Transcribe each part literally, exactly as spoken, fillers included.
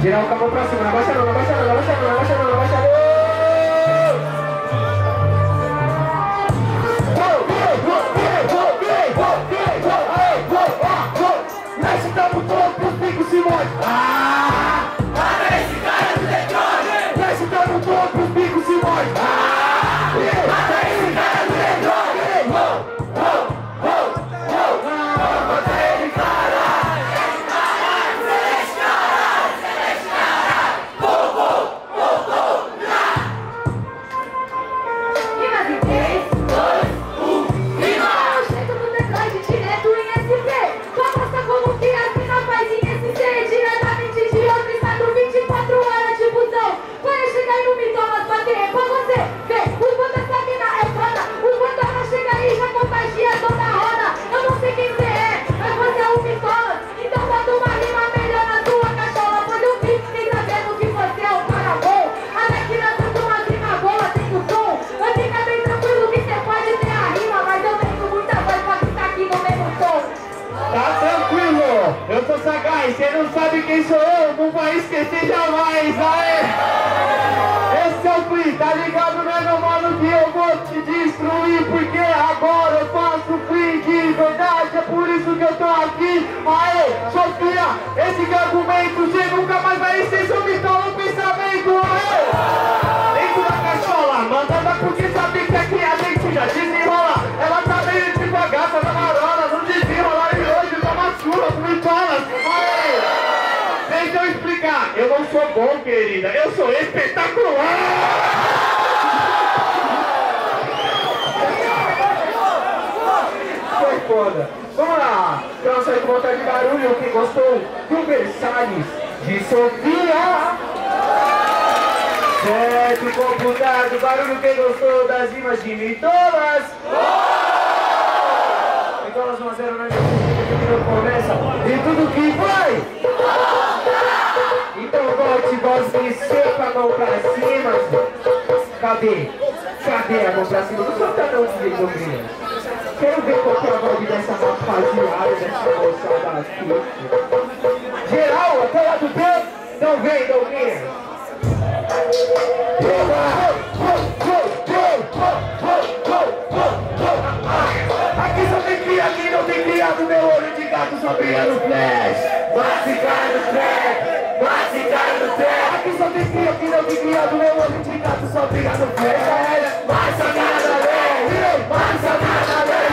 Girar o cabo pra cima, não abaixa não, abaixa não, abaixa não, abaixa não, abaixa não. Mexe o tempo todo pro Pico Simões. Ah, para esse cara do Detroit. Mexe o tempo todo pro Pico Simões. Ah, para esse cara do Detroit. Oh, oh, oh, oh. Bota ele, cara. Esse cara, celeste cara, celeste cara. Vou, vou, vou, vou, lá. E mais em três, dois, um, e mais. Jeito do Detroit direto em S P. Só passa como você não sabe quem sou eu, não vai esquecer jamais, aê! Esse é o free, tá ligado, né, meu mano, que eu vou te destruir, porque agora eu faço free de verdade, é por isso que eu tô aqui, aê, Sofia, esse argumento, você nunca mais vai ser seu Mitola, o pensamento, aê! Dentro da cachola, mandada porque sabe que aqui a gente já desenrola, ela tá meio de bagaça da marola, não desenrola e hoje tá uma surra pro Mitolas. Deixa eu explicar, eu não sou bom, querida, eu sou espetacular! Foi foda! Vamos lá! Dança de volta de barulho, quem gostou do Versalhes de Sofia! Certo, computado, barulho, quem gostou das rimas de Mitolas! Mitolas um a zero, né? Começa e tudo que vai! Então volte, volte, seca a mão pra cima. Cadê? Cadê a mão pra cima? Não solta não, filho, Rodrigo. Quero ver qual que é a vibe dessa rapaziada, dessa moçada aqui. Geral, até lá do peito. Não vem, não vem. Aqui só tem cria, aqui não tem criado. Meu olho de gato só brilha no flash. Massacrado no flash. Massacrado no trap. Aqui só tem cria, aqui não tem criado. Meu olho de gato só briga no pé. Massacrado da lei, massacrado da lei.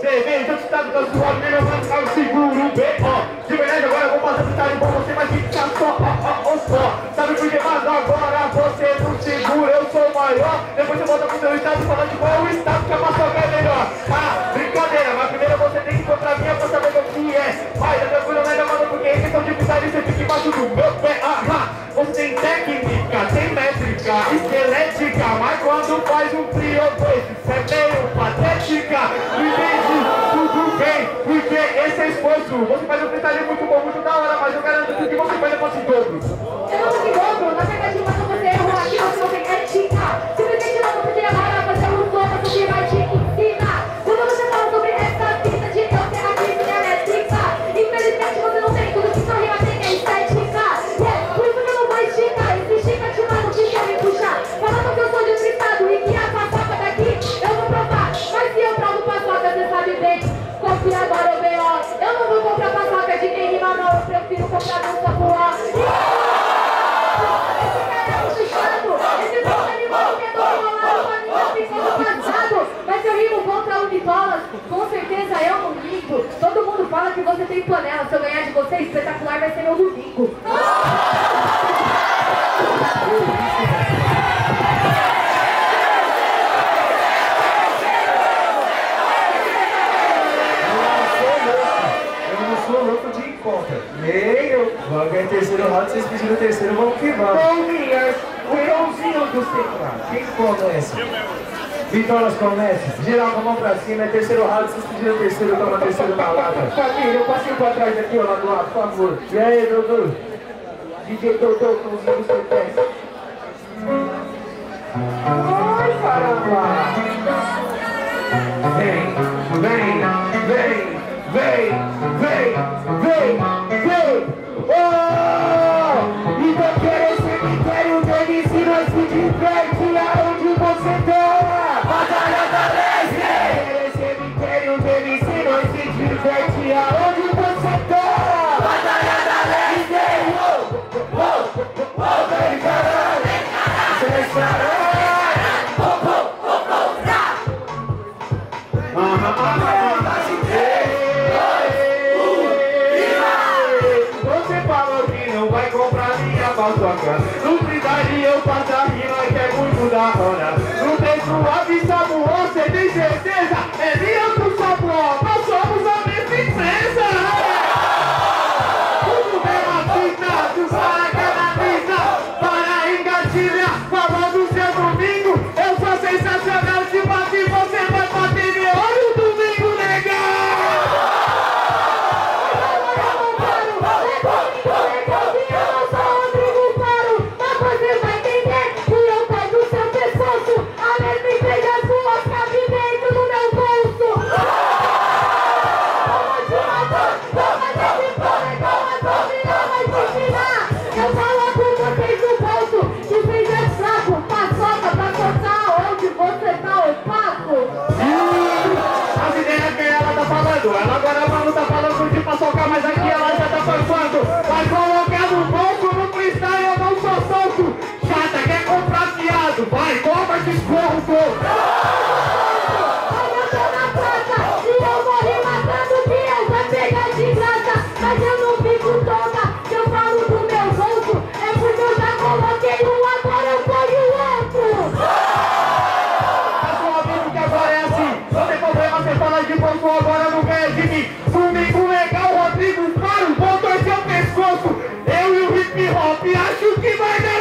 Cê vê, então você tá do seu lado. Melhor vai ficar o seguro, B O. De verdade agora eu vou passar de tarde pra você. Mas fica só, ó, ó, ó, só. Sabe por que? Mas agora você não segura. Eu sou maior. Depois você volta pro seu estado e fala de qual é o estado que a paçoca é melhor. Ah, brincadeira, mas primeiro você tem que encontrar a minha pra saber o que é. Vai, tá tranquilo, né, mano? Porque em questão de pisar e você fica embaixo do meu pé. Ahá, você tem técnica, tem métrica, esquelética. Mas quando faz um frio, eu vejo, você é meio patética. Me vende tudo bem, porque esse é esforço. Você faz um freestyle muito bom, muito da hora, mas eu garanto que o que você faz é pra se dobro. Eu não me dobro, na verdade, eu faço você errar aqui, você não tem ética. Com certeza eu não minto. Todo mundo fala que você tem panela. Se eu ganhar de você, espetacular vai ser meu domingo. Eu não sou louco de encontro. Nem eu. Vai ganhar terceiro round, vocês pediram terceiro, vão queimar. Bom, minhas, o irmãozinho do teclado. Quem conhece? Vitória começa, geral com a mão pra cima, é terceiro round, vocês pediram terceiro, toma terceiro na lata. Fabinho, eu passei pra trás aqui, ó, lá do lado, por favor. E aí, doutor? D J Totoro com os livros que pensa. Ai, caramba! Vem, vem, vem, vem, vem, vem, vem! Oh! Então quero esse critério, dane-se, nós se diverte lá onde você tá! Batalha da Leste! Quero esse critério, dane-se, nós se diverte lá onde você tá! Nutrindade eu faço a rima que é muito da hora. Não tem suave sabor, você tem certeza? É minha do sabor, nós somos a mesma empresa. Tudo bem na fita, tu para canaliza, para engatilhar, falando seu domingo. Eu sou sensacional, se bater você vai bater meu olho domingo, legal. Ela agora não tá falando de paçoca, mas aqui ela já tá passando. Vai colocar no bolso, no freestyle eu não sou solto. Chata, quer comprar fiado, vai, toma de escorro. Olha, eu tô na praça e eu morri matando que eu vou pegar de graça. Mas eu não fico toda, se eu falo do meu bolso é porque eu já coloquei um, agora eu ponho outro. A sua amigo que agora é assim, não tem problema, você fala de bolso agora não. Jimmy, domingo legal, Rodrigo, claro, botou seu pescoço. Eu e o hip hop, acho que vai dar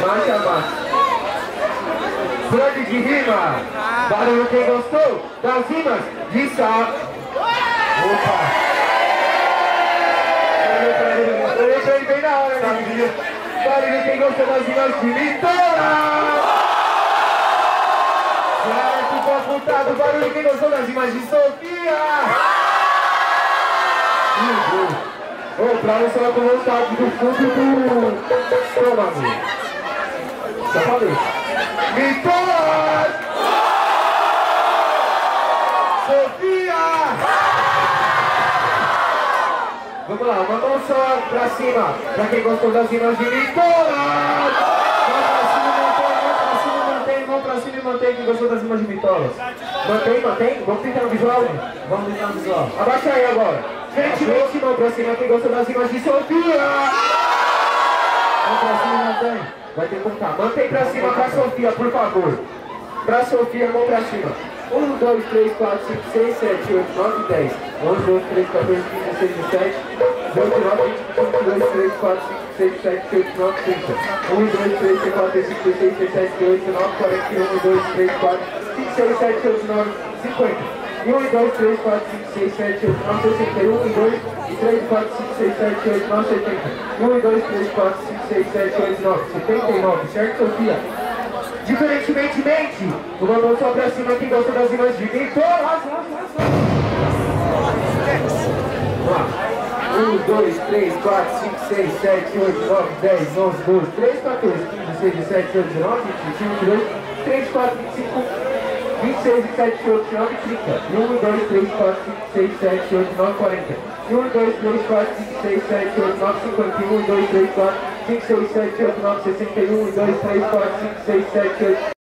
Baixa, baixa. Grande de rima. Barulho quem gostou das rimas de Sá. Opa. Eu olhei pra ele bem na hora, né? Barulho quem gostou das rimas de Vitória. Certo, foi apontado. Barulho quem gostou das rimas de Sofia. Ô, oh, pra você vai começar aqui do fundo do... Toma, amigo. Já falei. Mitolas! Sofia! Vamos lá, uma mão só pra cima. Pra quem gostou das rimas de Mitolas! Mão pra cima, mantém, mão pra cima, mantém, mão pra cima e mantém quem gostou das rimas de Mitolas. Mantém, mantém. Vamos tentar no visual? Vamos tentar no visual. Abaixa aí agora. Gente, gente, mão pra cima, quem gostou das rimas de Sofia! Mão pra cima, mantém. Vai ter que contar. Mantém pra cima pra Sofia, por favor. Pra Sofia, mão pra cima. um, dois, três, quatro, cinco, seis, sete, oito, nove, dez. onze, doze, treze, quatorze, quinze, dezesseis, dezessete. dois, três, quatro, cinco, seis, sete, oito, nove, cinquenta. um, dois, três, quatro, cinco, seis, sete, oito, nove, setenta e um, um, dois, três, quatro, cinco, seis, sete, oito, nove, setenta e um, dois, três, quatro, cinco, seis, sete, oito, nove, setenta e nove, certo, Sofia? Diferentemente, o valor só pra cima quem gostou das rimas de Mitolas. um, dois, três, quatro, cinco, seis, sete, oito, nove, dez, onze, doze, treze, quatorze, quinze, dezesseis, dezessete, dezoito, dezenove, vinte e um, vinte e dois, vinte e três, vinte e quatro, vinte e cinco, vinte e seis, vinte e sete, vinte e oito, vinte e nove, trinta. um, dois, três, quatro, cinco, seis, sete, oito, nove, cinquenta e um, um, dois, três, quatro, cinco, seis, sete, oito, nove, sessenta e um, um, dois, três, quatro, cinco, seis, sete, oito.